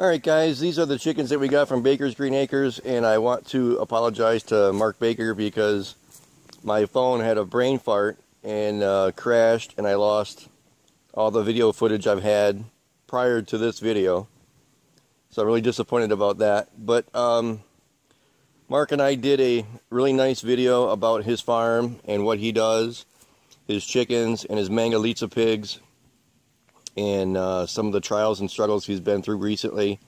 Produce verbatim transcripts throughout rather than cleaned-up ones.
Alright guys, these are the chickens that we got from Baker's Green Acres, and I want to apologize to Mark Baker because my phone had a brain fart and uh, crashed, and I lost all the video footage I've had prior to this video. So I'm really disappointed about that. But um, Mark and I did a really nice video about his farm and what he does, his chickens and his Mangalitsa pigs, and uh, some of the trials and struggles he's been through recently.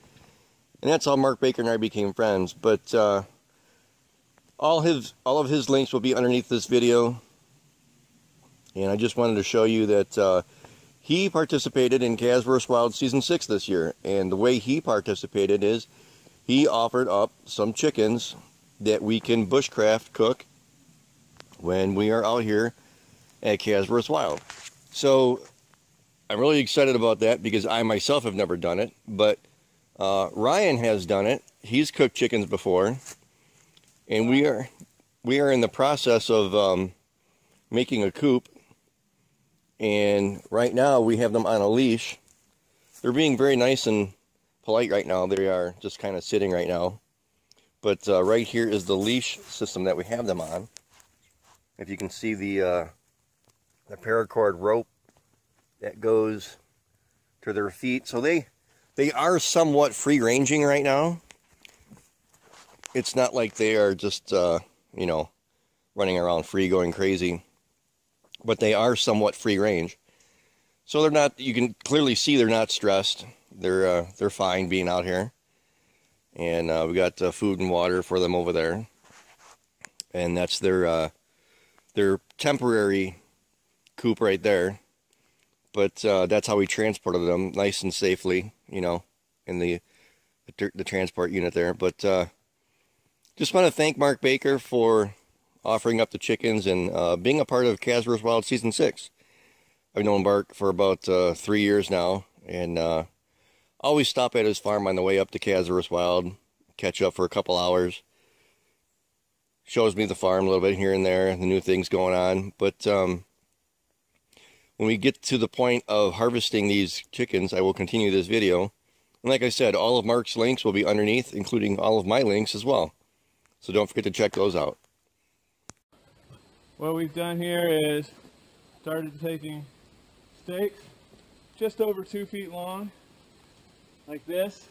And that's how Mark Baker and I became friends. But uh, all his all of his links will be underneath this video. And I just wanted to show you that uh, he participated in Kaz versus Wild Season six this year. And the way he participated is he offered up some chickens that we can bushcraft cook when we are out here at Kaz versus Wild. So I'm really excited about that because I myself have never done it, but uh, Ryan has done it. He's cooked chickens before, and we are we are in the process of um, making a coop. And right now we have them on a leash. They're being very nice and polite right now. They are just kind of sitting right now. But uh, right here is the leash system that we have them on. If you can see the uh, the paracord rope that goes to their feet. So they they are somewhat free-ranging right now. It's not like they are just, uh, you know, running around free, going crazy. But they are somewhat free-range. So they're not, you can clearly see they're not stressed. They're, uh, they're fine being out here. And uh, we got uh, food and water for them over there. And that's their, uh, their temporary coop right there. But uh, that's how we transported them, nice and safely, you know, in the the, the transport unit there. But uh, just want to thank Mark Baker for offering up the chickens and uh, being a part of Kaz versus Wild Season six. I've known Mark for about uh, three years now, and uh, always stop at his farm on the way up to Kaz versus Wild, catch up for a couple hours. Shows me the farm a little bit here and there, the new things going on. But Um, when we get to the point of harvesting these chickens, I will continue this video. And like I said, all of Mark's links will be underneath, including all of my links as well. So don't forget to check those out. What we've done here is started taking stakes just over two feet long, like this,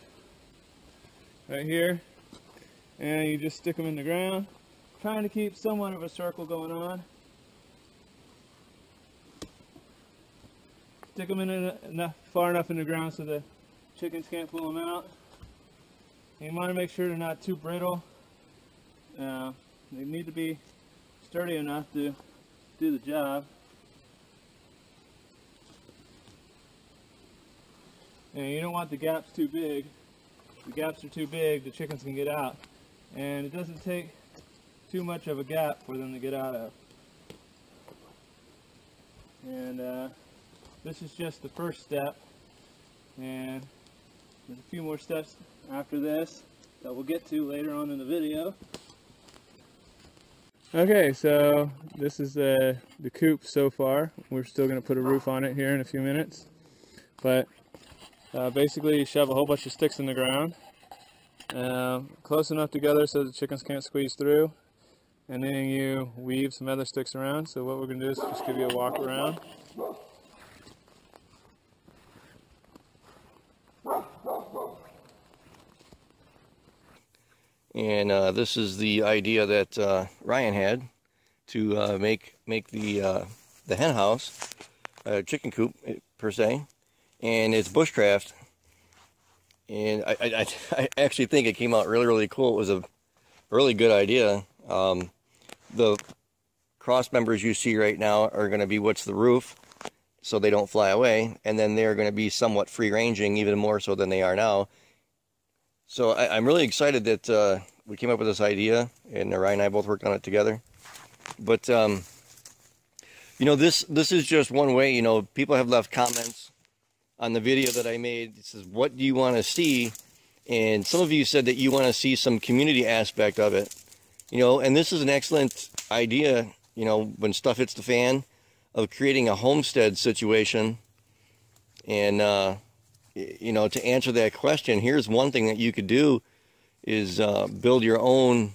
right here. And you just stick them in the ground, trying to keep somewhat of a circle going on. Stick them in enough, far enough in the ground so the chickens can't pull them out. And you want to make sure they're not too brittle. Uh, they need to be sturdy enough to do the job. And you don't want the gaps too big. If the gaps are too big, the chickens can get out. And it doesn't take too much of a gap for them to get out of. And uh, this is just the first step, and there's a few more steps after this that we'll get to later on in the video. Okay, so this is the, the coop so far. We're still going to put a roof on it here in a few minutes. But uh, basically you shove a whole bunch of sticks in the ground, uh, close enough together so the chickens can't squeeze through. And then you weave some other sticks around. So what we're going to do is just give you a walk around. And uh, this is the idea that uh, Ryan had to uh, make make the uh, the hen house, uh, chicken coop per se, and it's bushcraft. And I, I, I actually think it came out really really cool. It was a really good idea. Um, the cross members you see right now are going to be what's the roof, so they don't fly away, and then they're going to be somewhat free ranging, even more so than they are now. So I, I'm really excited that uh, we came up with this idea, and Ryan and I both worked on it together. But, um, you know, this this is just one way. You know, people have left comments on the video that I made. It says, what do you want to see? And some of you said that you want to see some community aspect of it. You know, and this is an excellent idea, you know, when stuff hits the fan, of creating a homestead situation. And uh, you know, to answer that question, here's one thing that you could do is uh, build your own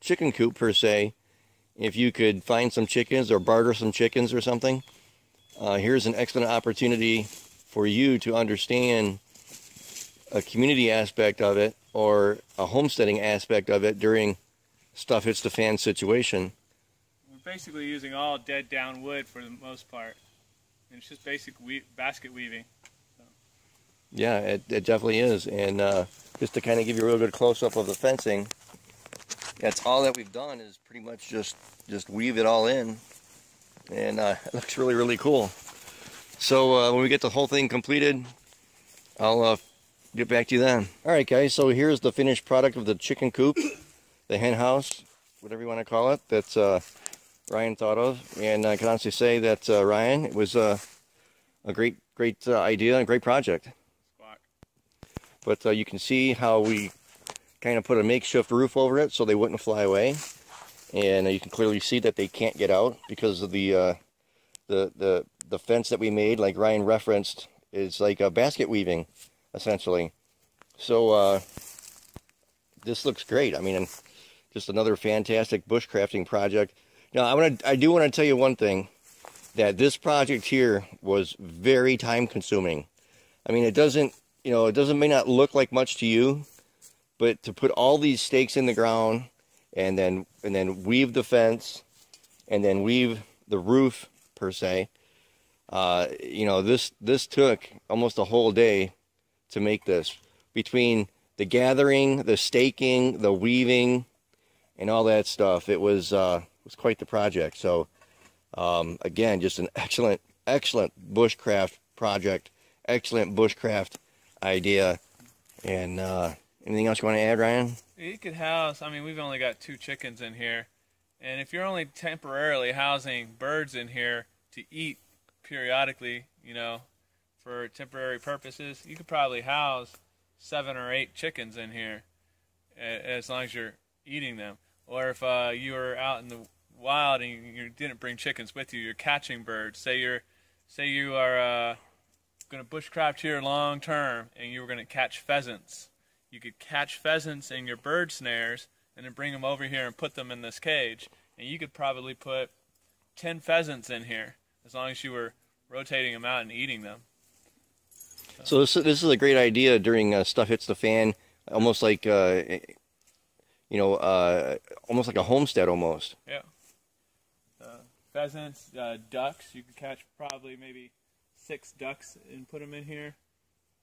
chicken coop, per se. If you could find some chickens or barter some chickens or something, uh, here's an excellent opportunity for you to understand a community aspect of it or a homesteading aspect of it during stuff hits the fan situation. We're basically using all dead down wood for the most part. And it's just basic we basket weaving. So. Yeah, it, it definitely is. And uh, just to kind of give you a real good close-up of the fencing, that's all that we've done is pretty much just, just weave it all in. And uh, it looks really, really cool. So uh, when we get the whole thing completed, I'll uh, get back to you then. All right, guys, so here's the finished product of the chicken coop, the hen house, whatever you want to call it. That's... Uh, Ryan thought of, and I can honestly say that uh, Ryan, it was uh, a great, great uh, idea and a great project. Squawk. But uh, you can see how we kind of put a makeshift roof over it so they wouldn't fly away, and uh, you can clearly see that they can't get out because of the uh, the the the fence that we made. Like Ryan referenced, is like a basket weaving, essentially. So uh, this looks great. I mean, just another fantastic bushcrafting project. Now, I want to, I do want to tell you one thing, that this project here was very time consuming. I mean, it doesn't, you know, it doesn't may not look like much to you, but to put all these stakes in the ground and then, and then weave the fence and then weave the roof, per se, uh, you know, this, this took almost a whole day to make this, between the gathering, the staking, the weaving and all that stuff. It was, uh, was quite the project. So um, again, just an excellent, excellent bushcraft project, excellent bushcraft idea. And uh, anything else you want to add, Ryan? You could house, I mean, we've only got two chickens in here, and if you're only temporarily housing birds in here to eat periodically, you know, for temporary purposes, you could probably house seven or eight chickens in here as long as you're eating them. Or if uh, you were out in the wild and you, you didn't bring chickens with you, you're catching birds. Say you're, say you are uh, going to bushcraft here long term, and you were going to catch pheasants. You could catch pheasants in your bird snares, and then bring them over here and put them in this cage. And you could probably put ten pheasants in here as long as you were rotating them out and eating them. So, so this this is a great idea during uh, stuff hits the fan, almost like uh, you know, uh, almost like a homestead almost. Yeah. Uh, pheasants, uh, ducks. You can catch probably maybe six ducks and put them in here.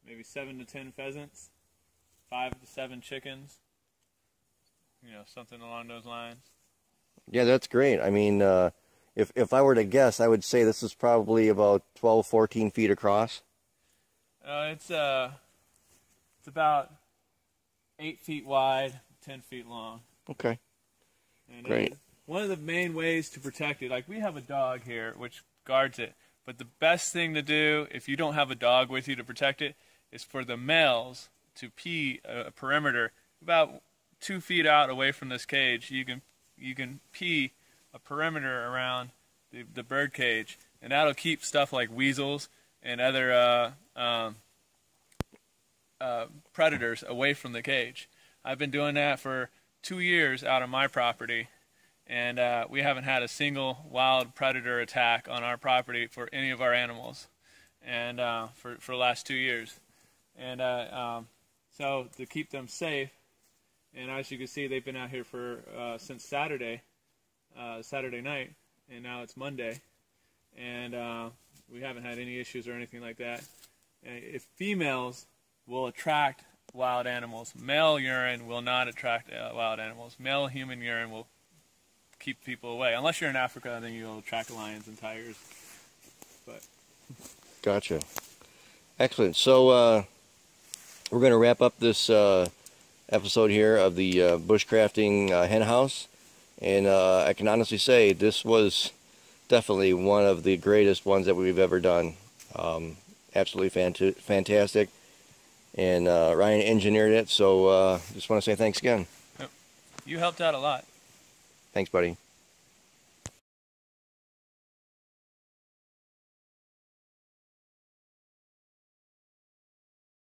Maybe seven to ten pheasants. Five to seven chickens. You know, something along those lines. Yeah, that's great. I mean, uh, if, if I were to guess, I would say this is probably about twelve, fourteen feet across. Uh, it's, uh, it's about eight feet wide. ten feet long. Okay. And great. One of the main ways to protect it, like we have a dog here which guards it, but the best thing to do if you don't have a dog with you to protect it is for the males to pee a perimeter about two feet out away from this cage. You can you can pee a perimeter around the, the bird cage, and that'll keep stuff like weasels and other uh, um, uh, predators away from the cage. I've been doing that for two years out on my property, and uh, we haven't had a single wild predator attack on our property for any of our animals, and uh, for, for the last two years. And uh, um, so to keep them safe, and as you can see, they've been out here for uh, since Saturday, uh, Saturday night, and now it's Monday, and uh, we haven't had any issues or anything like that. And if females will attract wild animals. Male urine will not attract uh, wild animals. Male human urine will keep people away. Unless you're in Africa, then you'll attract lions and tigers. But gotcha. Excellent. So uh, we're going to wrap up this uh, episode here of the uh, bushcrafting uh, hen house. And uh, I can honestly say this was definitely one of the greatest ones that we've ever done. Um, absolutely fant fantastic. And uh, Ryan engineered it, so uh, just want to say thanks again. Yep. You helped out a lot. Thanks, buddy.